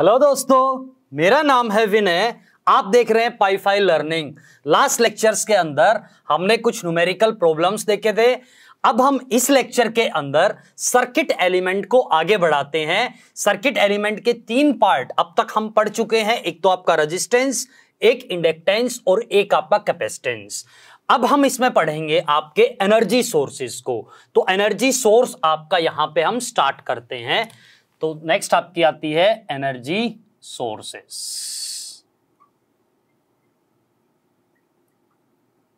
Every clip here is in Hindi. हेलो दोस्तों, मेरा नाम है विनय। आप देख रहे हैं PiFi लर्निंग। लास्ट लेक्चर्स के अंदर हमने कुछ न्यूमेरिकल प्रॉब्लम्स देखे थे। अब हम इस लेक्चर के अंदर सर्किट एलिमेंट को आगे बढ़ाते हैं। सर्किट एलिमेंट के तीन पार्ट अब तक हम पढ़ चुके हैं। एक तो आपका रेजिस्टेंस, एक इंडक्टेंस और एक आपका कैपेसिटेंस। अब हम इसमें पढ़ेंगे आपके एनर्जी सोर्सेस को। तो एनर्जी सोर्स आपका यहां पे हम स्टार्ट करते हैं। तो नेक्स्ट आपकी आती है एनर्जी सोर्सेस।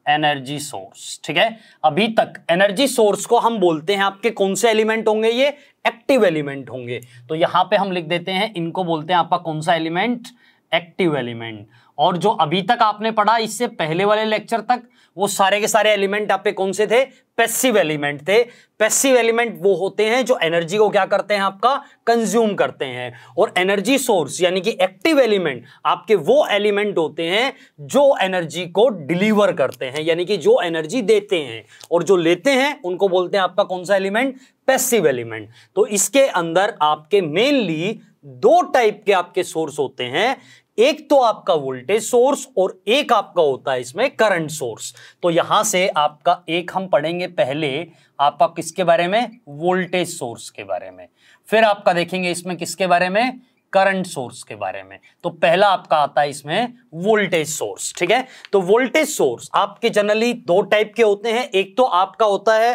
एनर्जी सोर्स, ठीक है। अभी तक एनर्जी सोर्स को हम बोलते हैं आपके कौन से एलिमेंट होंगे? ये एक्टिव एलिमेंट होंगे। तो यहां पे हम लिख देते हैं, इनको बोलते हैं आपका कौन सा एलिमेंट? Active element. और जो अभी तक आपने पढ़ा, इससे पहले वाले लेक्चर तक, वो सारे के सारे एलिमेंट आपके कौन से थे? पैसिव एलिमेंट थे। पैसिव एलिमेंट वो होते हैं जो एनर्जी को क्या करते हैं? आपका कंज्यूम करते हैं। और एनर्जी सोर्स यानी कि एक्टिव एलिमेंट आपके वो एलिमेंट होते हैं जो एनर्जी को डिलीवर करते हैं, यानी कि जो एनर्जी देते हैं। और जो लेते हैं उनको बोलते हैं आपका कौन सा एलिमेंट? Passive element. तो इसके अंदर आपके मेनली दो टाइप के आपके सोर्स होते हैं। एक तो आपका वोल्टेज सोर्स और एक आपका होता है इसमें करंट सोर्स। तो यहां से आपका एक हम पढ़ेंगे पहले आपका किसके बारे में? वोल्टेज सोर्स के बारे में। फिर आपका देखेंगे इसमें किसके बारे में? करंट सोर्स के बारे में। तो पहला आपका आता है इसमें वोल्टेज सोर्स, ठीक है। तो वोल्टेज सोर्स आपके जनरली दो टाइप के होते हैं। एक तो आपका होता है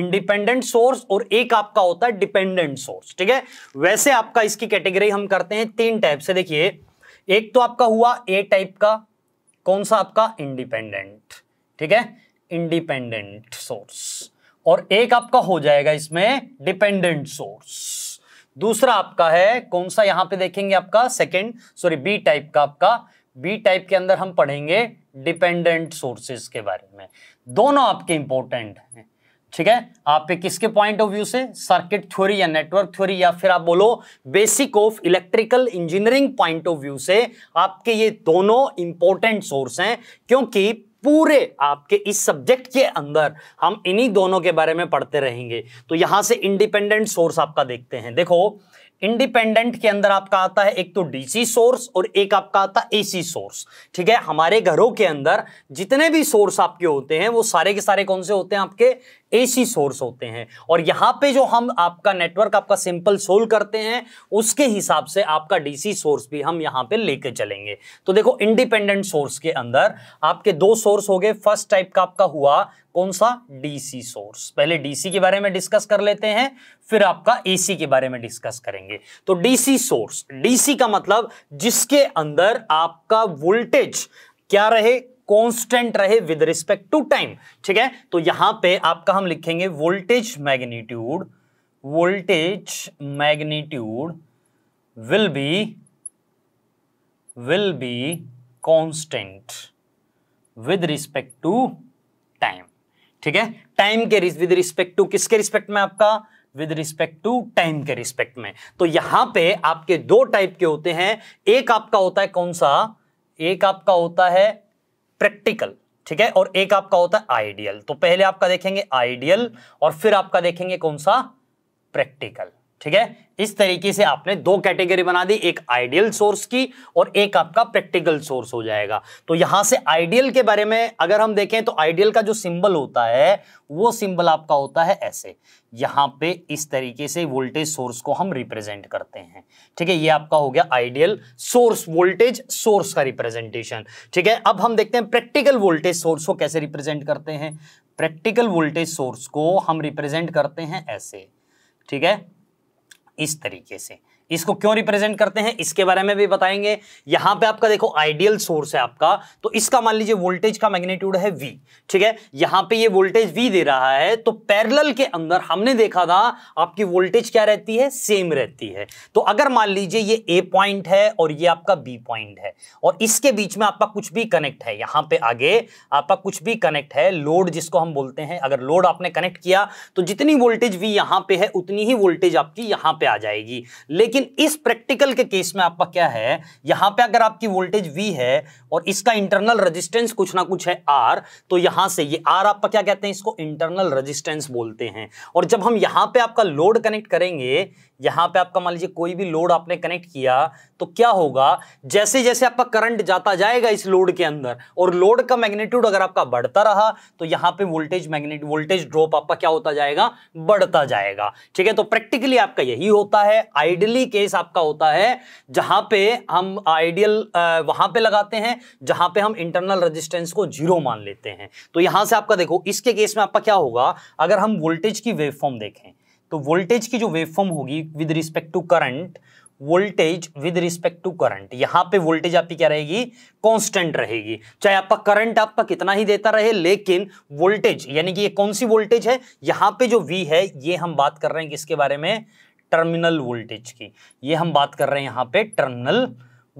इंडिपेंडेंट सोर्स और एक आपका होता है डिपेंडेंट सोर्स, ठीक है। वैसे आपका इसकी कैटेगरी हम करते हैं तीन टाइप से। देखिए, एक तो आपका हुआ ए टाइप का, कौन सा? आपका इंडिपेंडेंट, ठीक है, इंडिपेंडेंट सोर्स। और एक आपका हो जाएगा इसमें डिपेंडेंट सोर्स। दूसरा आपका है कौन सा? यहां पे देखेंगे आपका बी टाइप का। आपका बी टाइप के अंदर हम पढ़ेंगे डिपेंडेंट सोर्सेज के बारे में। दोनों आपके इंपॉर्टेंट हैं, ठीक है। आपके किसके पॉइंट ऑफ व्यू से? सर्किट थ्योरी या नेटवर्क थ्योरी या फिर आप बोलो basic of electrical engineering point of view से आपके ये दोनों इंपॉर्टेंट सोर्स हैं, क्योंकि पूरे आपके इस सब्जेक्ट के अंदर हम इन्हीं दोनों के बारे में पढ़ते रहेंगे। तो यहां से इंडिपेंडेंट सोर्स आपका देखते हैं। देखो, इंडिपेंडेंट के अंदर आपका आता है एक तो डीसी सोर्स और एक आपका आता है एसी सोर्स, ठीक है। हमारे घरों के अंदर जितने भी सोर्स आपके होते हैं वो सारे के सारे कौन से होते हैं? आपके एसी सोर्स होते हैं। और यहाँ पे जो हम आपका नेटवर्क आपका सिंपल सोल्व करते हैं उसके हिसाब से आपका डीसी सोर्स भी हम यहाँ पे लेके चलेंगे। तो देखो, इंडिपेंडेंट सोर्स के अंदर आपके दो सोर्स हो गए। फर्स्ट टाइप का आपका हुआ कौन सा? DC source. पहले डीसी के बारे में डिस्कस कर लेते हैं, फिर आपका एसी के बारे में डिस्कस करेंगे। तो डीसी सोर्स, डीसी का मतलब जिसके अंदर आपका वोल्टेज क्या रहे? कांस्टेंट रहे विद रिस्पेक्ट टू टाइम, ठीक है। तो यहां पे आपका हम लिखेंगे voltage magnitude. Voltage magnitude will be constant with respect to time, ठीक है। टाइम के विद रिस्पेक्ट टू किसके रिस्पेक्ट में? आपका विद रिस्पेक्ट टू टाइम के रिस्पेक्ट में। तो यहां पे आपके दो टाइप के होते हैं। एक आपका होता है कौन सा? एक आपका होता है प्रैक्टिकल, ठीक है, और एक आपका होता है आइडियल। तो पहले आपका देखेंगे आइडियल और फिर आपका देखेंगे कौन सा? प्रैक्टिकल, ठीक है। इस तरीके से आपने दो कैटेगरी बना दी, एक आइडियल सोर्स की और एक आपका प्रैक्टिकल सोर्स हो जाएगा। तो यहां से आइडियल के बारे में अगर हम देखें तो आइडियल का जो सिंबल होता है वो सिंबल आपका होता है ऐसे। यहां पे इस तरीके से वोल्टेज सोर्स को हम रिप्रेजेंट करते हैं, ठीक है। ये आपका हो गया आइडियल सोर्स, वोल्टेज सोर्स का रिप्रेजेंटेशन, ठीक है। अब हम देखते हैं प्रैक्टिकल वोल्टेज सोर्स को कैसे रिप्रेजेंट करते हैं। प्रैक्टिकल वोल्टेज सोर्स को हम रिप्रेजेंट करते हैं ऐसे, ठीक है, इस तरीके से। इसको क्यों रिप्रेजेंट करते हैं इसके बारे में भी बताएंगे। यहां पे आपका देखो आइडियल सोर्स है आपका, तो इसका मान लीजिए वोल्टेज का मैग्नीट्यूड है V, ठीक है। यहां पे ये वोल्टेज V दे रहा है। तो पैरेलल के अंदर हमने देखा था आपकी वोल्टेज क्या रहती है? सेम रहती है। तो अगर मान लीजिए ये A पॉइंट है और ये आपका B पॉइंट है और इसके बीच में आपका कुछ भी कनेक्ट है, यहां पर आगे आपका कुछ भी कनेक्ट है, लोड जिसको हम बोलते हैं। अगर लोड आपने कनेक्ट किया तो जितनी वोल्टेज V यहां पर है उतनी ही वोल्टेज आपकी यहां पर आ जाएगी। लेकिन इस प्रैक्टिकल के केस में आपका क्या है? यहां पे अगर आपकी वोल्टेज V है और इसका इंटरनल रेजिस्टेंस कुछ ना कुछ है R, तो यहां से ये R आपका क्या कहते हैं? इसको इंटरनल रेजिस्टेंस बोलते हैं। और जब हम यहां पे आपका लोड कनेक्ट करेंगे, यहाँ पे आपका मान लीजिए कोई भी लोड आपने कनेक्ट किया तो क्या होगा, जैसे जैसे आपका करंट जाता जाएगा इस लोड के अंदर और लोड का मैग्नीट्यूड अगर आपका बढ़ता रहा तो यहाँ पे वोल्टेज ड्रॉप आपका क्या होता जाएगा, बढ़ता जाएगा। ठीक है, तो प्रैक्टिकली आपका यही होता है। आइडियली केस आपका होता है जहां पे हम आइडियल वहां पे लगाते हैं जहां पे हम इंटरनल रेजिस्टेंस को जीरो मान लेते हैं। तो यहां से आपका देखो इसके केस में आपका क्या होगा, अगर हम वोल्टेज की वेवफॉर्म देखें तो वोल्टेज की जो वेवफॉर्म होगी with respect to current, voltage with respect to current, यहां पे वोल्टेज आपकी क्या रहेगी, कांस्टेंट रहेगी। चाहे आपका करंट आपका कितना ही देता रहे, लेकिन वोल्टेज यानी कि ये कौन सी वोल्टेज है, यहां पे जो V है ये हम बात कर रहे हैं किसके बारे में, टर्मिनल वोल्टेज की। ये हम बात कर रहे हैं यहां पे टर्मिनल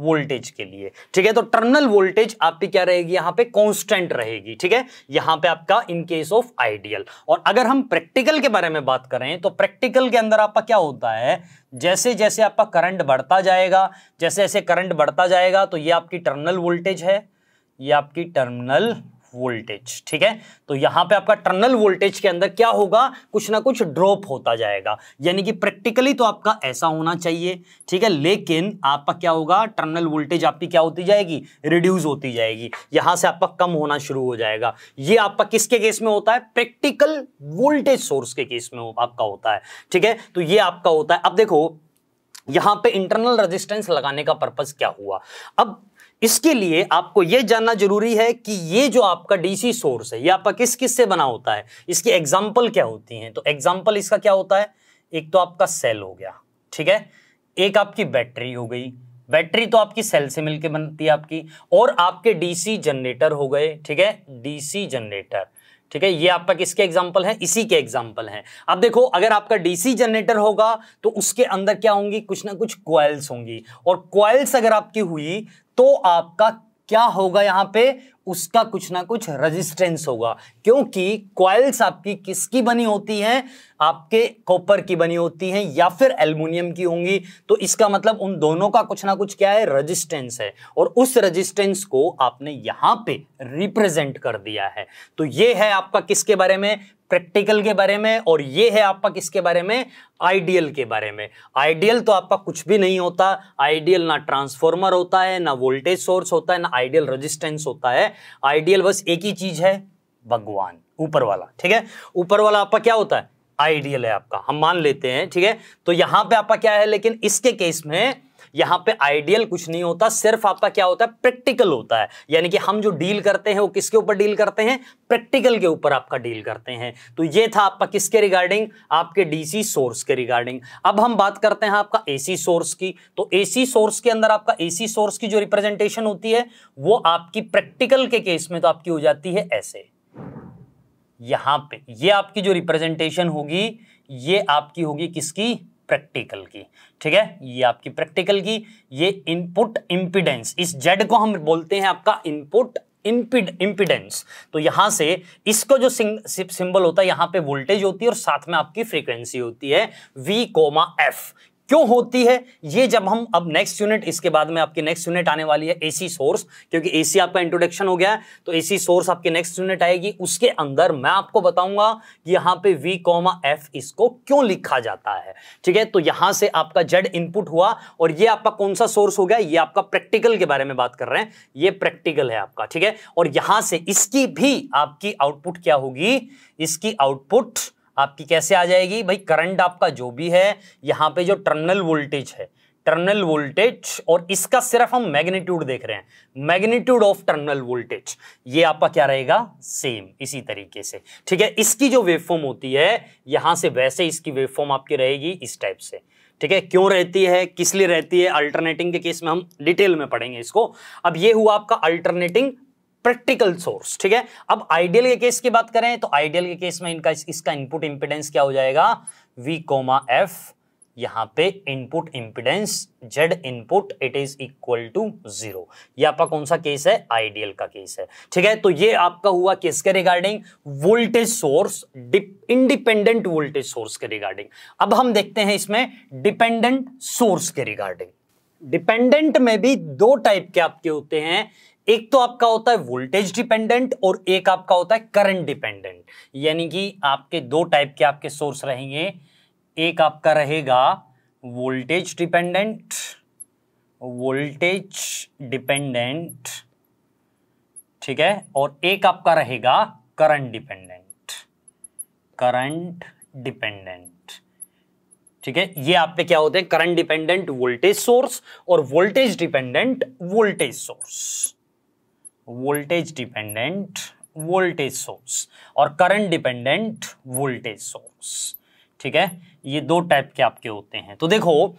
वोल्टेज के लिए। ठीक है, तो टर्मिनल वोल्टेज आपकी क्या रहेगी, यहाँ पे कांस्टेंट रहेगी। ठीक है, यहाँ पे आपका इन केस ऑफ आइडियल। और अगर हम प्रैक्टिकल के बारे में बात करें तो प्रैक्टिकल के अंदर आपका क्या होता है, जैसे जैसे आपका करंट बढ़ता जाएगा, जैसे जैसे करंट बढ़ता जाएगा तो ये आपकी टर्मिनल वोल्टेज है, ये आपकी टर्मिनल वोल्टेज। ठीक है, तो यहां पे आपका टर्मिनल वोल्टेज के अंदर क्या होगा, कुछ ना कुछ ड्रॉप होता जाएगा। यानी कि प्रैक्टिकली तो आपका ऐसा होना चाहिए। ठीक है, लेकिन आपका क्या होगा, टर्मिनल वोल्टेज आपकी क्या होती जाएगी, रिड्यूस होती जाएगी, यहां से आपका कम होना शुरू हो जाएगा। ये आपका किसके केस में होता है, प्रैक्टिकल वोल्टेज सोर्स के केस में आपका होता है। ठीक है, तो ये आपका होता है। अब देखो यहां पे इंटरनल रेजिस्टेंस लगाने का पर्पस क्या हुआ। अब इसके लिए आपको यह जानना जरूरी है कि ये जो आपका डीसी सोर्स है ये आपका किस किस से बना होता है, इसकी एग्जांपल क्या होती हैं। तो एग्जांपल इसका क्या होता है, एक तो आपका सेल हो गया, ठीक है, एक आपकी बैटरी हो गई, बैटरी तो आपकी सेल से मिलके बनती है आपकी, और आपके डीसी जनरेटर हो गए। ठीक है, डीसी जनरेटर, ठीक है, ये आपका किसके एग्जाम्पल है, इसी के एग्जाम्पल हैं। अब देखो अगर आपका डीसी जनरेटर होगा तो उसके अंदर क्या होंगी, कुछ ना कुछ कॉइल्स होंगी, और कॉइल्स अगर आपकी हुई तो आपका क्या होगा, यहां पे उसका कुछ ना कुछ रेजिस्टेंस होगा, क्योंकि कॉइल्स आपकी किसकी बनी होती हैं, आपके कॉपर की बनी होती हैं या फिर एल्युमिनियम की होंगी। तो इसका मतलब उन दोनों का कुछ ना कुछ क्या है, रेजिस्टेंस है, और उस रेजिस्टेंस को आपने यहां पे रिप्रेजेंट कर दिया है। तो ये है आपका किसके बारे में, प्रैक्टिकल के बारे में, और ये है आपका किसके बारे में, आइडियल के बारे में। आइडियल तो आपका कुछ भी नहीं होता, आइडियल ना ट्रांसफॉर्मर होता है, ना वोल्टेज सोर्स होता है, ना आइडियल रेजिस्टेंस होता है। आइडियल बस एक ही चीज है, भगवान, ऊपर वाला। ठीक है, ऊपर वाला आपका क्या होता है, आइडियल है आपका, हम मान लेते हैं। ठीक है, तो यहां पे आपका क्या है, लेकिन इसके केस में यहां पे आइडियल कुछ नहीं होता, सिर्फ आपका क्या होता है, प्रैक्टिकल होता है। यानी कि हम जो डील करते हैं वो किसके ऊपर डील करते हैं, प्रैक्टिकल के ऊपर आपका डील करते हैं। तो ये था आपका किसके रिगार्डिंग, आपके डीसी सोर्स के रिगार्डिंग। अब हम बात करते हैं आपका एसी सोर्स की। तो एसी सोर्स के अंदर आपका एसी सोर्स की जो रिप्रेजेंटेशन होती है वो आपकी प्रैक्टिकल के केस में तो आपकी हो जाती है ऐसे, यहां पे ये आपकी जो रिप्रेजेंटेशन होगी ये आपकी होगी किसकी, प्रैक्टिकल की। ठीक है, ये आपकी प्रैक्टिकल की, ये इनपुट इंपीडेंस, इस जेड को हम बोलते हैं आपका इनपुट इंपीडेंस। तो यहां से इसको जो सिंबल होता है, यहां पे वोल्टेज होती है और साथ में आपकी फ्रीक्वेंसी होती है V, F। क्यों होती है ये, जब हम अब नेक्स्ट यूनिट, इसके बाद में आपकी नेक्स्ट यूनिट आने वाली है एसी सोर्स, क्योंकि एसी आपका इंट्रोडक्शन हो गया है तो एसी सोर्स आपकी नेक्स्ट यूनिट आएगी। उसके अंदर मैं आपको बताऊंगा कि यहाँ पे V, F इसको क्यों लिखा जाता है। ठीक है, तो यहाँ से आपका जेड इनपुट हुआ और ये आपका कौन सा सोर्स हो गया, ये आपका प्रैक्टिकल के बारे में बात कर रहे हैं, ये प्रैक्टिकल है आपका। ठीक है, और यहाँ से इसकी भी आपकी आउटपुट क्या होगी, इसकी आउटपुट आपकी कैसे आ जाएगी भाई, करंट आपका जो भी है, यहाँ पे जो टर्मिनल वोल्टेज है, टर्मिनल वोल्टेज, और इसका सिर्फ हम मैग्नीट्यूड देख रहे हैं, मैग्नीट्यूड ऑफ टर्मिनल वोल्टेज, ये आपका क्या रहेगा, सेम इसी तरीके से। ठीक है, इसकी जो वेवफॉर्म होती है यहाँ से वैसे इसकी वेवफॉर्म आपकी रहेगी इस टाइप से। ठीक है, क्यों रहती है, किस लिए रहती है, अल्टरनेटिंग के केस में हम डिटेल में पढ़ेंगे इसको। अब ये हुआ आपका अल्टरनेटिंग प्रैक्टिकल सोर्स। ठीक है, अब आइडियल के केस की बात करें तो आइडियल के केस में इनका इसका इनपुट इंपीडेंस क्या हो जाएगा, V, F, यहां पे input impedance Z input it is equal to 0। ये आपका कौन सा केस है, आइडियल का केस है। ठीक है, तो ये आपका हुआ किसके regarding, voltage source, independent voltage source के रिगार्डिंग। अब हम देखते हैं इसमें डिपेंडेंट सोर्स के रिगार्डिंग। डिपेंडेंट में भी दो टाइप के आपके होते हैं, एक तो आपका होता है वोल्टेज डिपेंडेंट और एक आपका होता है करंट डिपेंडेंट। यानी कि आपके दो टाइप के आपके सोर्स रहेंगे, एक आपका रहेगा वोल्टेज डिपेंडेंट, ठीक है। और एक आपका रहेगा करंट डिपेंडेंट, ठीक है। ये आप पे क्या होते हैं, करंट डिपेंडेंट वोल्टेज सोर्स और वोल्टेज डिपेंडेंट वोल्टेज सोर्स, और करंट डिपेंडेंट वोल्टेज सोर्स, ठीक है। ये दो टाइप के आपके होते हैं। तो देखो,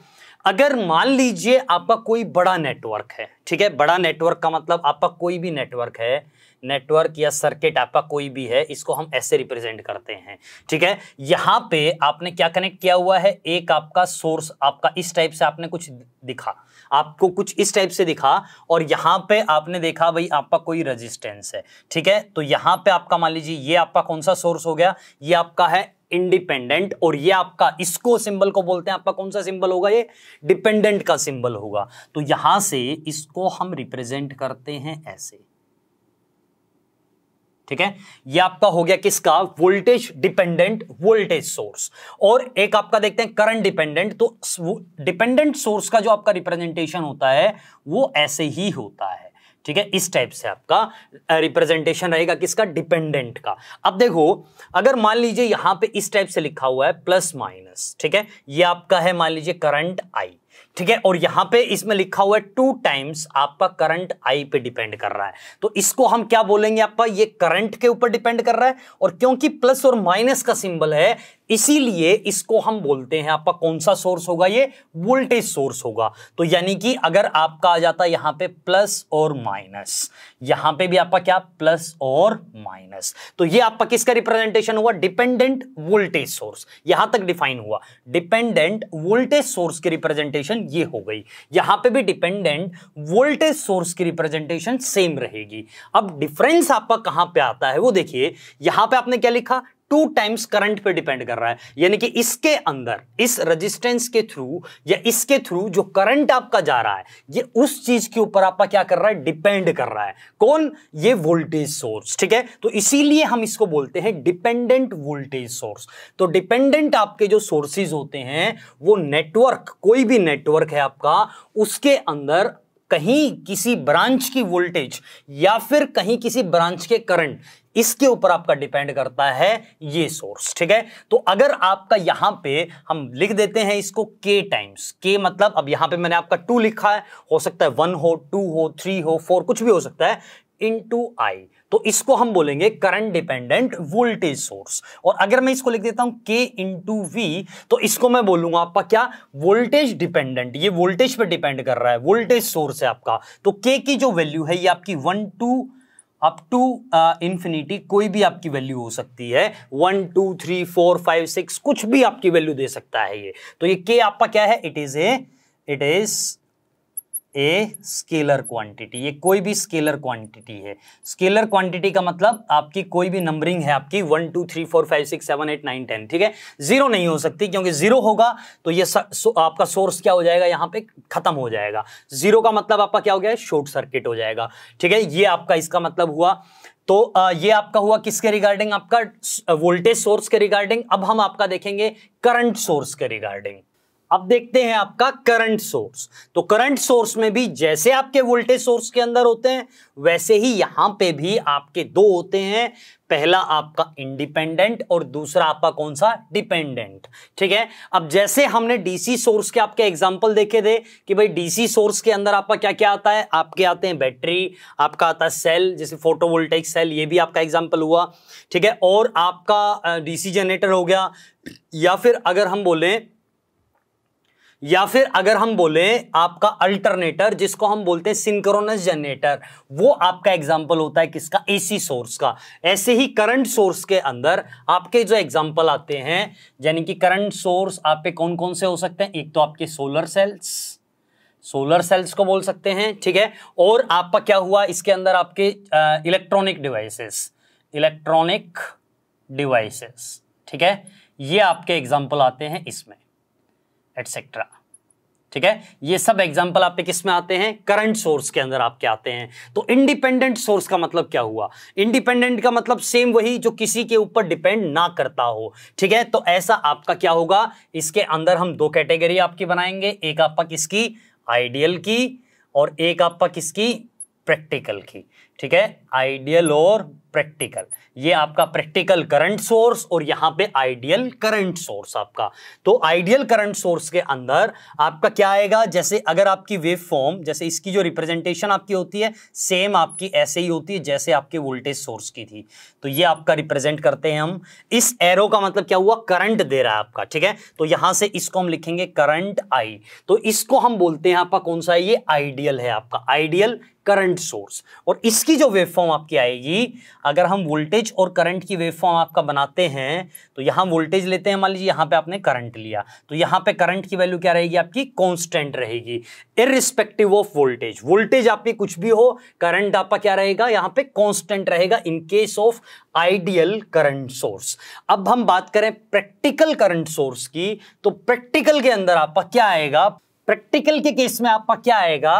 अगर मान लीजिए आपका कोई बड़ा नेटवर्क है, ठीक है। बड़ा नेटवर्क का मतलब आपका कोई भी नेटवर्क है, नेटवर्क या सर्किट आपका कोई भी है, इसको हम ऐसे रिप्रेजेंट करते हैं, ठीक है। यहाँ पे आपने क्या कनेक्ट किया हुआ है, एक आपका सोर्स, आपका इस टाइप से आपने कुछ दिखा, आपको कुछ इस टाइप से दिखा, और यहाँ पे आपने देखा भाई आपका कोई रेजिस्टेंस है, ठीक है। तो यहाँ पे आपका मान लीजिए ये आपका कौन सा सोर्स हो गया, ये आपका है इंडिपेंडेंट, और ये आपका, इसको सिंबल को बोलते हैं, आपका कौन सा सिंबल होगा, ये डिपेंडेंट का सिंबल होगा। तो यहां से इसको हम रिप्रेजेंट करते हैं ऐसे, ठीक है। ये आपका हो गया किसका, वोल्टेज डिपेंडेंट वोल्टेज सोर्स। और एक आपका देखते हैं करंट डिपेंडेंट। तो डिपेंडेंट सोर्स का जो आपका रिप्रेजेंटेशन होता है वो ऐसे ही होता है, ठीक है। इस टाइप से आपका रिप्रेजेंटेशन रहेगा किसका, डिपेंडेंट का। अब देखो, अगर मान लीजिए यहां पे इस टाइप से लिखा हुआ है प्लस माइनस, ठीक है। ये आपका है मान लीजिए करंट आई, ठीक है। और यहां पे इसमें लिखा हुआ है 2 टाइम्स आपका करंट आई पे डिपेंड कर रहा है, तो इसको हम क्या बोलेंगे, आपका ये करंट के ऊपर डिपेंड कर रहा है। और क्योंकि प्लस और माइनस का सिंबल है, इसीलिए इसको हम बोलते हैं आपका कौन सा सोर्स होगा, ये वोल्टेज सोर्स होगा। तो यानी कि अगर आपका आ जाता है यहां पे प्लस और माइनस, यहां पे भी आपका क्या, प्लस और माइनस, तो ये आपका किसका रिप्रेजेंटेशन हुआ, डिपेंडेंट वोल्टेज सोर्स। यहां तक डिफाइन हुआ, डिपेंडेंट वोल्टेज सोर्स की रिप्रेजेंटेशन ये हो गई। यहां पे भी डिपेंडेंट वोल्टेज सोर्स की रिप्रेजेंटेशन सेम रहेगी। अब डिफरेंस आपका कहां पे आता है वो देखिए, यहां पे आपने क्या लिखा, 2 टाइम्स करंट पे डिपेंड कर रहा है, यानी कि इसके अंदर इस रेजिस्टेंस के थ्रू या इसके थ्रू जो करंट आपका जा रहा है, ये उस चीज के ऊपर आपका क्या कर रहा है, डिपेंड कर रहा है। कौन, ये वोल्टेज सोर्स, ठीक है। तो इसीलिए हम इसको बोलते हैं डिपेंडेंट वोल्टेज सोर्स। तो डिपेंडेंट आपके जो सोर्सेज होते हैं वो नेटवर्क, कोई भी नेटवर्क है आपका, उसके अंदर कहीं किसी ब्रांच की वोल्टेज या फिर कहीं किसी ब्रांच के करंट, इसके ऊपर आपका डिपेंड करता है ये सोर्स, ठीक है। तो अगर आपका यहां पे हम लिख देते हैं इसको k टाइम्स, k मतलब अब यहां पे मैंने आपका 2 लिखा है, हो सकता है 1 हो, 2 हो, 3 हो, 4, कुछ भी हो सकता है, into i, तो इसको हम बोलेंगे करंट डिपेंडेंट वोल्टेज सोर्स। और अगर मैं इसको लिख देता हूं k into v, तो इसको मैं बोलूंगा आपका क्या, वोल्टेज डिपेंडेंट, ये वोल्टेज पे डिपेंड कर रहा है, वोल्टेज सोर्स है आपका। तो k की जो वैल्यू है ये आपकी 1 to इंफिनिटी कोई भी आपकी वैल्यू हो सकती है, 1 2 3 4 5 6 कुछ भी आपकी वैल्यू दे सकता है ये। तो ये k आपका क्या है, it is a scalar quantity, ये कोई भी स्केलर क्वांटिटी है। स्केलर क्वांटिटी का मतलब आपकी कोई भी नंबरिंग है आपकी 1 2 3 4 5 6 7 8 9 10, ठीक है। 0 नहीं हो सकती, क्योंकि 0 होगा तो ये आपका सोर्स क्या हो जाएगा, यहाँ पे खत्म हो जाएगा। 0 का मतलब आपका क्या हो गया है, शॉर्ट सर्किट हो जाएगा, ठीक है। ये आपका इसका मतलब हुआ। तो ये आपका हुआ किसके रिगार्डिंग, आपका वोल्टेज सोर्स के रिगार्डिंग। अब हम आपका देखेंगे करंट सोर्स के रिगार्डिंग। अब देखते हैं आपका करंट सोर्स। तो करंट सोर्स में भी जैसे आपके वोल्टेज सोर्स के अंदर होते हैं, वैसे ही यहां पे भी आपके 2 होते हैं, पहला आपका इंडिपेंडेंट और दूसरा आपका कौन सा, डिपेंडेंट, ठीक है। अब जैसे हमने डीसी सोर्स के आपके एग्जांपल देखे थे कि भाई डीसी सोर्स के अंदर आपका क्या क्या आता है, आपके आते हैं बैटरी, आपका आता है सेल, जैसे फोटोवोल्टेइक सेल, ये भी आपका एग्जांपल हुआ, ठीक है। और आपका डीसी जनरेटर हो गया, या फिर अगर हम बोलें आपका अल्टरनेटर, जिसको हम बोलते हैं सिंक्रोनस जनरेटर, वो आपका एग्जांपल होता है किसका, एसी सोर्स का। ऐसे ही करंट सोर्स के अंदर आपके जो एग्जांपल आते हैं, यानी कि करंट सोर्स आपके कौन कौन से हो सकते हैं, एक तो आपके सोलर सेल्स को बोल सकते हैं, ठीक है। और आपका क्या हुआ, इसके अंदर आपके इलेक्ट्रॉनिक डिवाइसेस, ठीक है। ये आपके एग्जाम्पल आते हैं इसमें, एटसेट्रा, ठीक है, ये सब एग्जाम्पल आपके किस में आते हैं, करंट सोर्स के अंदर आपके आते हैं। तो इंडिपेंडेंट सोर्स का मतलब क्या हुआ, इंडिपेंडेंट का मतलब सेम वही जो किसी के ऊपर डिपेंड ना करता हो, ठीक है। तो ऐसा आपका क्या होगा, इसके अंदर हम दो कैटेगरी आपकी बनाएंगे, एक आपका किसकी, आइडियल की, और एक आपका किसकी, प्रैक्टिकल की, ठीक है। आइडियल और प्रैक्टिकल, ये आपका प्रैक्टिकल करंट सोर्स और यहाँ पे आइडियल करंट सोर्स आपका। तो आइडियल करंट सोर्स के अंदर आपका क्या आएगा, जैसे अगर आपकी वेव फॉर्म, जैसे इसकी जो रिप्रेजेंटेशन आपकी होती है सेम आपकी ऐसे ही होती है जैसे आपके वोल्टेज सोर्स की थी। तो ये आपका रिप्रेजेंट करते हैं हम, इस एरो का मतलब क्या हुआ, करंट दे रहा है आपका, ठीक है। तो यहाँ से इसको हम लिखेंगे करंट आई, तो इसको हम बोलते हैं आपका कौन सा है, ये आइडियल है आपका, आइडियल करंट सोर्स। और इसकी जो वेवफॉर्म आपकी आएगी, अगर हम वोल्टेज और करंट की वेवफॉर्म आपका बनाते हैं, तो यहां वोल्टेज लेते हैं, मान लीजिए यहां पे आपने करंट लिया, तो यहां पे करंट की वैल्यू क्या रहेगी आपकी, कांस्टेंट रहेगी, इररिस्पेक्टिव ऑफ वोल्टेज। वोल्टेज आपकी कुछ भी हो, करंट आपका क्या रहेगा यहां पे, कांस्टेंट रहेगा in case of ideal current source. अब हम बात करें प्रैक्टिकल करंट सोर्स की, तो प्रैक्टिकल के अंदर आपका क्या आएगा, प्रैक्टिकल के केस में आपका क्या आएगा,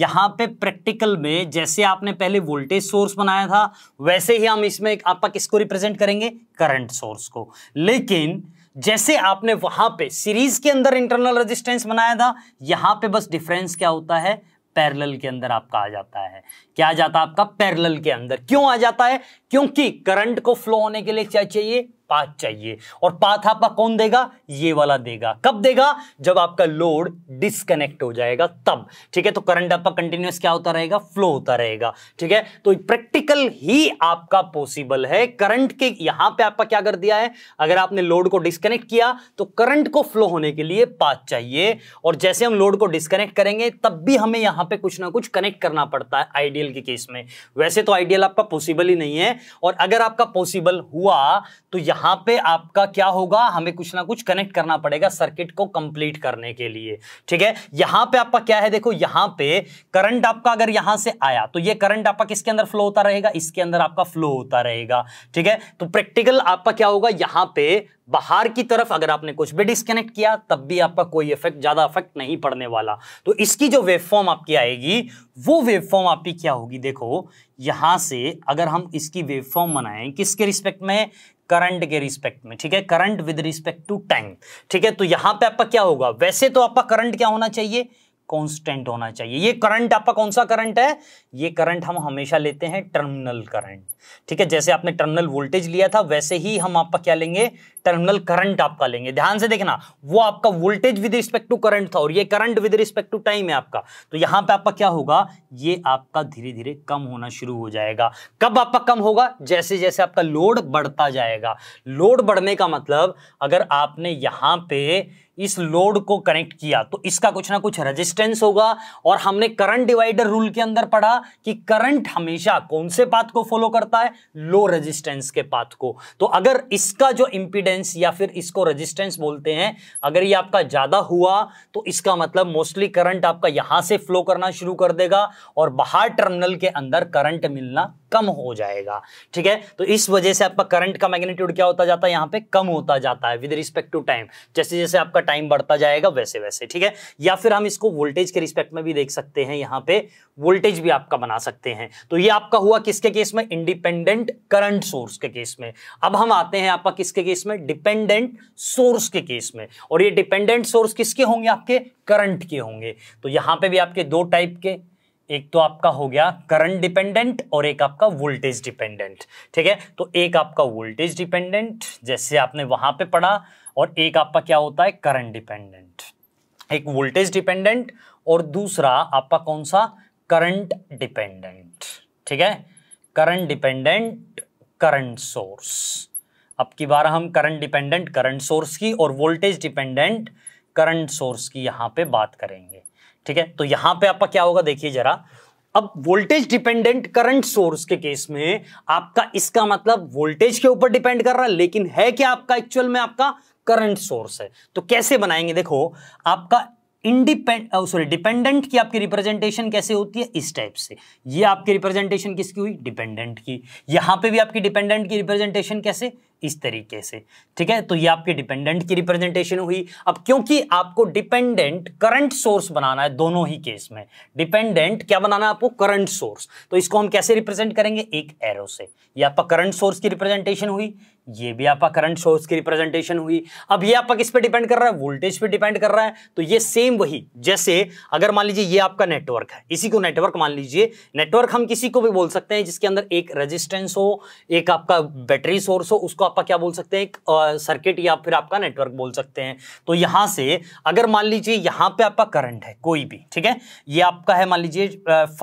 यहां पे प्रैक्टिकल में जैसे आपने पहले वोल्टेज सोर्स बनाया था वैसे ही हम इसमें आपका किसको रिप्रेजेंट करेंगे, करंट सोर्स को। लेकिन जैसे आपने वहां पे सीरीज के अंदर इंटरनल रेजिस्टेंस बनाया था, यहां पे बस डिफरेंस क्या होता है, पैरेलल के अंदर आपका आ जाता है, क्या आ जाता है आपका, पैरेलल के अंदर। क्यों आ जाता है, क्योंकि करंट को फ्लो होने के लिए क्या चाहिए, पाथ चाहिए, और पाथ आपका कौन देगा, ये वाला देगा। कब देगा, जब आपका लोड डिस्कनेक्ट हो जाएगा तब, ठीक है। तो करंट आपका कंटिन्यूअस क्या होता रहेगा, फ्लो होता रहेगा, ठीक है। तो प्रैक्टिकल ही आपका पॉसिबल है, करंट के यहां पे आपका क्या कर दिया है, अगर आपने लोड को डिस्कनेक्ट किया तो करंट को फ्लो होने के लिए पाथ चाहिए, और जैसे हम लोड को डिस्कनेक्ट करेंगे तब भी हमें यहां पर कुछ ना कुछ कनेक्ट करना पड़ता है आइडियल के केस में। वैसे तो आइडियल आपका पॉसिबल ही नहीं है, और अगर आपका पॉसिबल हुआ तो यहां पे आपका क्या होगा, हमें कुछ ना कुछ कनेक्ट करना पड़ेगा सर्किट को कंप्लीट करने के लिए, ठीक है। यहां पे आपका क्या है, देखो यहां पे करंट आपका अगर यहां से आया तो ये करंट आपका किसके अंदर फ्लो होता रहेगा, इसके अंदर आपका फ्लो होता रहेगा, ठीक है। तो प्रैक्टिकल आपका क्या होगा, यहां पे बाहर की तरफ अगर आपने कुछ भी डिस्कनेक्ट किया तब भी आपका कोई इफेक्ट, ज्यादा इफेक्ट नहीं पड़ने वाला। तो इसकी जो वेवफॉर्म आपकी आएगी वो वेवफॉर्म आपकी क्या होगी, देखो यहां से अगर हम इसकी वेवफॉर्म बनाएं किसके रिस्पेक्ट में, करंट के रिस्पेक्ट में, ठीक है, current with respect to time, ठीक है। तो यहां पे आपका क्या होगा, वैसे तो आपका करंट क्या होना चाहिए, कांस्टेंट होना चाहिए। ये करंट आपका कौन सा करंट है, ये करंट हम हमेशा लेते हैं टर्मिनल करंट, ठीक है। जैसे आपने टर्मिनल वोल्टेज लिया था वैसे ही हम आपका क्या लेंगे, टर्मिनल करंट आपका लेंगे। ध्यान से देखना, वो आपका voltage with respect to current था और ये current with respect to time है आपका। तो यहां पे आपका क्या होगा, ये आपका धीरे धीरे कम होना शुरू हो जाएगा। कब आपका कम होगा, जैसे जैसे आपका लोड बढ़ता जाएगा। लोड बढ़ने का मतलब अगर आपने यहां पे इस लोड को कनेक्ट किया तो इसका कुछ ना कुछ रेजिस्टेंस होगा, और हमने करंट डिवाइडर रूल के अंदर पढ़ा कि करंट हमेशा कौन से पाथ को फॉलो करता है, लो रेजिस्टेंस के पाथ को। तो अगर इसका जो इंपीडेंस या फिर इसको रेजिस्टेंस बोलते हैं, अगर ये आपका ज्यादा हुआ तो इसका मतलब मोस्टली करंट आपका यहां से फ्लो करना शुरू कर देगा और बाहर टर्मिनल के अंदर करंट मिलना कम हो जाएगा, ठीक है। तो इस वजह से आपका करंट का मैग्नीट्यूड क्या होता जाता है, यहाँ पे कम होता जाता है विद रिस्पेक्ट टू टाइम। जैसे जैसे आपका टाइम बढ़ता जाएगा वैसे वैसे, ठीक है। या फिर हम इसको वोल्टेज के रिस्पेक्ट में भी देख सकते हैं, यहाँ पे वोल्टेज भी आपका बना सकते हैं। तो ये आपका हुआ किसके केस में, इंडिपेंडेंट करंट सोर्स के केस में। अब हम आते हैं आपका किसके केस में, डिपेंडेंट सोर्स के केस में। और ये डिपेंडेंट सोर्स किसके होंगे, आपके करंट के होंगे। तो यहाँ पे भी आपके दो टाइप के, एक तो आपका हो गया करंट डिपेंडेंट और एक आपका वोल्टेज डिपेंडेंट, ठीक है। तो एक आपका वोल्टेज डिपेंडेंट जैसे आपने वहां पे पढ़ा, और एक आपका क्या होता है करंट डिपेंडेंट, एक वोल्टेज डिपेंडेंट और दूसरा आपका कौन सा, करंट डिपेंडेंट, ठीक है। करंट डिपेंडेंट करंट सोर्स, अब की बार हम करंट डिपेंडेंट करंट सोर्स की और वोल्टेज डिपेंडेंट करंट सोर्स की यहां पे बात करेंगे, ठीक है। तो यहां पे आपका क्या होगा, देखिए जरा, अब वोल्टेज डिपेंडेंट करंट सोर्स के केस में आपका इसका मतलब वोल्टेज के ऊपर डिपेंड कर रहा है, लेकिन है क्या आपका एक्चुअल में आपका करंट सोर्स है। तो कैसे बनाएंगे, देखो आपका डिपेंडेंट की आपकी रिप्रेजेंटेशन कैसे होती है, इस टाइप से। ये आपकी रिप्रेजेंटेशन किसकी हुई, डिपेंडेंट की। यहां पे भी आपकी डिपेंडेंट की रिप्रेजेंटेशन कैसे, इस तरीके से, ठीक है। तो ये आपके डिपेंडेंट की रिप्रेजेंटेशन हुई। अब क्योंकि आपको डिपेंडेंट करंट सोर्स बनाना है, दोनों ही केस में डिपेंडेंट क्या बनाना है आपको, करंट सोर्स। तो इसको हम कैसे रिप्रेजेंट करेंगे, एक एरो से। ये आपका करंट सोर्स की रिप्रेजेंटेशन हुई, ये भी आपका करंट सोर्स की रिप्रेजेंटेशन हुई। अब ये आपका किस पे डिपेंड कर रहा है, वोल्टेज पे डिपेंड कर रहा है। तो ये सेम वही, जैसे अगर मान लीजिए ये आपका नेटवर्क है, इसी को नेटवर्क मान लीजिए। नेटवर्क हम किसी को भी बोल सकते हैं जिसके अंदर एक रेजिस्टेंस हो, एक आपका बैटरी सोर्स हो, उसको आपका क्या बोल सकते हैं, एक सर्किट या फिर आपका नेटवर्क बोल सकते हैं। तो यहां से अगर मान लीजिए यहां पर आपका करंट है कोई भी, ठीक है, ये आपका है मान लीजिए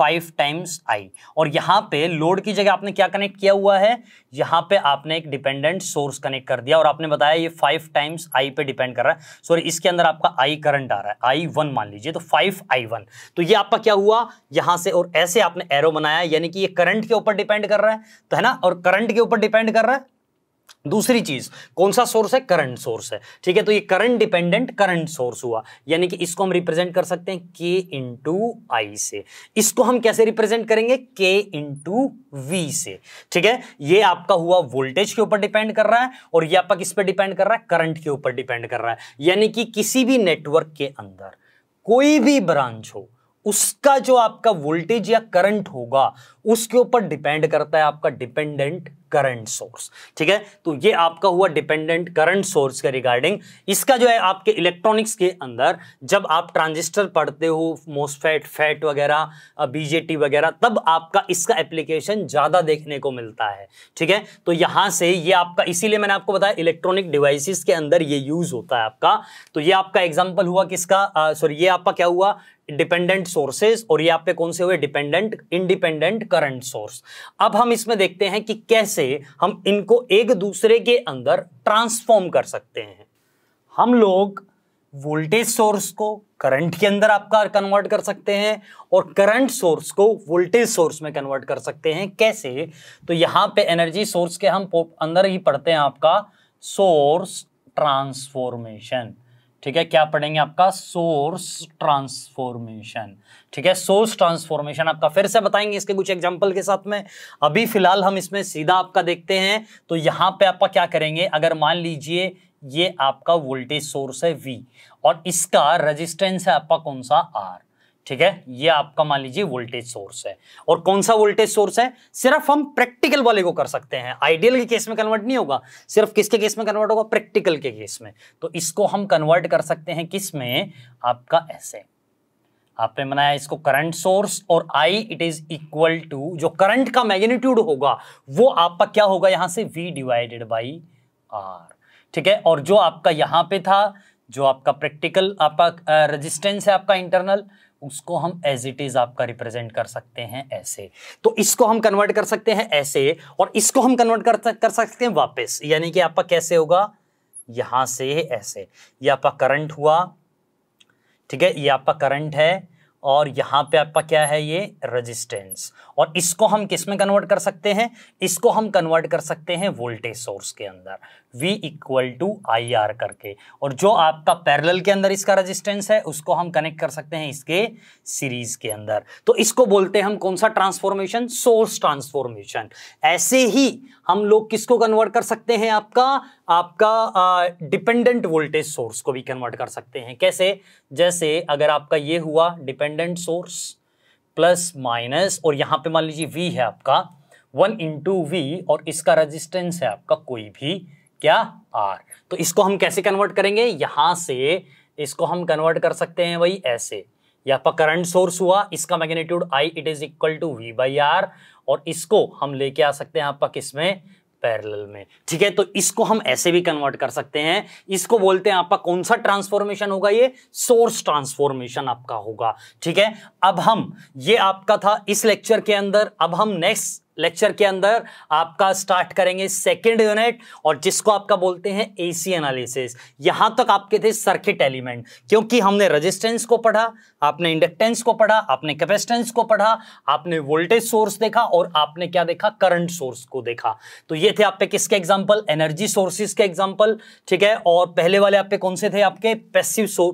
5 टाइम्स I, और यहां पर लोड की जगह आपने क्या कनेक्ट किया हुआ है, यहां पर आपने एक डिपेंडेंट सोर्स कनेक्ट कर दिया, और आपने बताया ये 5 टाइम्स I पे डिपेंड कर रहा है। सॉरी, इसके अंदर आपका I करंट आ रहा है, I1 मान लीजिए, तो 5 I1। तो ये आपका क्या हुआ यहां से, और ऐसे आपने एरो बनाया, यानी कि ये करंट के ऊपर डिपेंड कर रहा है, तो है ना, और करंट के ऊपर डिपेंड कर रहा है। दूसरी चीज कौन सा सोर्स है, करंट सोर्स है, ठीक है। तो ये करंट डिपेंडेंट करंट सोर्स हुआ, यानी कि इसको हम रिप्रेजेंट कर सकते हैं K × I से। इसको हम कैसे रिप्रेजेंट करेंगे, K × V से, ठीक है। ये आपका हुआ वोल्टेज के ऊपर डिपेंड कर रहा है, और ये आपका किस पे डिपेंड कर रहा है, करंट के ऊपर डिपेंड कर रहा है। यानी कि किसी भी नेटवर्क के अंदर कोई भी ब्रांच हो, उसका जो आपका वोल्टेज या करंट होगा उसके ऊपर डिपेंड करता है आपका डिपेंडेंट करंट सोर्स, ठीक है। तो ये आपका हुआ डिपेंडेंट करंट सोर्स के रिगार्डिंग। इसका जो है आपके इलेक्ट्रॉनिक्स के अंदर जब आप ट्रांजिस्टर पढ़ते हो, मोस्फेट, फैट वगैरह, बीजेटी वगैरह, तब आपका इसका एप्लीकेशन ज़्यादा देखने को मिलता है, ठीक है। तो यहाँ से ये आपका, इसीलिए मैंने आपको बताया इलेक्ट्रॉनिक डिवाइसिस के अंदर ये यूज़ होता है आपका। तो ये आपका एग्जाम्पल हुआ किसका, सॉरी ये आपका क्या हुआ, डिपेंडेंट सोर्सेज, और ये आप पे कौन से हुए, डिपेंडेंट इंडिपेंडेंट करंट सोर्स। अब हम इसमें देखते हैं कि कैसे हम इनको एक दूसरे के अंदर ट्रांसफॉर्म कर सकते हैं। हम लोग वोल्टेज सोर्स को करंट के अंदर आपका कन्वर्ट कर सकते हैं, और करंट सोर्स को वोल्टेज सोर्स में कन्वर्ट कर सकते हैं। कैसे, तो यहाँ पे एनर्जी सोर्स के हम अंदर ही पढ़ते हैं आपका सोर्स ट्रांसफॉर्मेशन, ठीक है। क्या पढ़ेंगे आपका, सोर्स ट्रांसफॉर्मेशन, ठीक है। सोर्स ट्रांसफॉर्मेशन आपका फिर से बताएंगे इसके कुछ एग्जांपल के साथ में। अभी फिलहाल हम इसमें सीधा आपका देखते हैं। तो यहाँ पे आपका क्या करेंगे, अगर मान लीजिए ये आपका वोल्टेज सोर्स है V, और इसका रेजिस्टेंस है आपका कौन सा, R, ठीक है। ये आपका मान लीजिए वोल्टेज सोर्स है, और कौन सा वोल्टेज सोर्स है, सिर्फ हम प्रैक्टिकल वाले को कर सकते हैं, आइडियल के केस में कन्वर्ट नहीं होगा, सिर्फ किसके केस में कन्वर्ट होगा, प्रैक्टिकल के केस में। तो इसको हम कन्वर्ट कर सकते हैं किस में, आपका ऐसे आपने बनाया इसको करंट सोर्स, और I it is equal to जो करंट का मैग्नीट्यूड होगा वो आपका क्या होगा यहाँ से, V/R, ठीक है। और जो आपका यहाँ पे था, जो आपका प्रैक्टिकल आपका रेजिस्टेंस है आपका इंटरनल, उसको हम एज इट इज आपका रिप्रेजेंट कर सकते हैं ऐसे। तो इसको हम कन्वर्ट कर सकते हैं ऐसे, और इसको हम कन्वर्ट कर सकते हैं वापस, यानी कि आपका कैसे होगा, यहाँ से ऐसे। ये आपका करंट हुआ, ठीक है, ये आपका करंट है, और यहाँ पे आपका क्या है, ये रेजिस्टेंस, और इसको हम किस में कन्वर्ट कर सकते हैं, इसको हम कन्वर्ट कर सकते हैं वोल्टेज सोर्स के अंदर V = IR करके। और जो आपका पैरेलल के अंदर इसका रेजिस्टेंस है उसको हम कनेक्ट कर सकते हैं इसके सीरीज के अंदर। तो इसको बोलते हैं हम कौन सा ट्रांसफॉर्मेशन, सोर्स ट्रांसफॉर्मेशन। ऐसे ही हम लोग किसको कन्वर्ट कर सकते हैं, आपका डिपेंडेंट वोल्टेज सोर्स को भी कन्वर्ट कर सकते हैं। कैसे, जैसे अगर आपका ये हुआ डिपेंडेंट सोर्स प्लस माइनस, और यहाँ पे मान लीजिए V है आपका 1 × V, और इसका रेजिस्टेंस है आपका कोई भी क्या, R। तो इसको हम कैसे कन्वर्ट करेंगे, यहाँ से इसको हम कन्वर्ट कर सकते हैं भाई ऐसे। ये आपका करंट सोर्स हुआ, इसका मैग्नीट्यूड I = V/R, और इसको हम लेके आ सकते हैं आपका किसमें, पैरेलल में, ठीक है। तो इसको हम ऐसे भी कन्वर्ट कर सकते हैं। इसको बोलते हैं आपका कौन सा ट्रांसफॉर्मेशन होगा, ये सोर्स ट्रांसफॉर्मेशन आपका होगा, ठीक है। अब हम, ये आपका था इस लेक्चर के अंदर, अब हम नेक्स्ट लेक्चर के अंदर आपका स्टार्ट करेंगे सेकंड यूनिट, और जिसको आपका बोलते हैं AC एनालिसिस। यहाँ तक आपके थे सर्किट एलिमेंट, क्योंकि हमने रेजिस्टेंस को पढ़ा, आपने इंडक्टेंस को पढ़ा, आपने कैपेसिटेंस को पढ़ा, आपने वोल्टेज सोर्स देखा, और आपने क्या देखा, करंट सोर्स को देखा। तो ये थे आपके किसके एग्जाम्पल, एनर्जी सोर्सेज के एग्जाम्पल, ठीक है। और पहले वाले आपके कौन से थे, आपके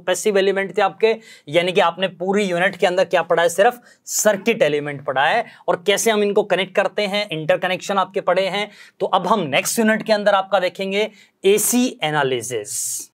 पैसिव एलिमेंट थे आपके, यानी कि आपने पूरी यूनिट के अंदर क्या पढ़ा है, सिर्फ सर्किट एलिमेंट पढ़ा है, और कैसे हम इनको कनेक्ट करते पढ़ते हैं, इंटरकनेक्शन आपके पढ़े हैं। तो अब हम नेक्स्ट यूनिट के अंदर आपका देखेंगे एसी एनालिसिस।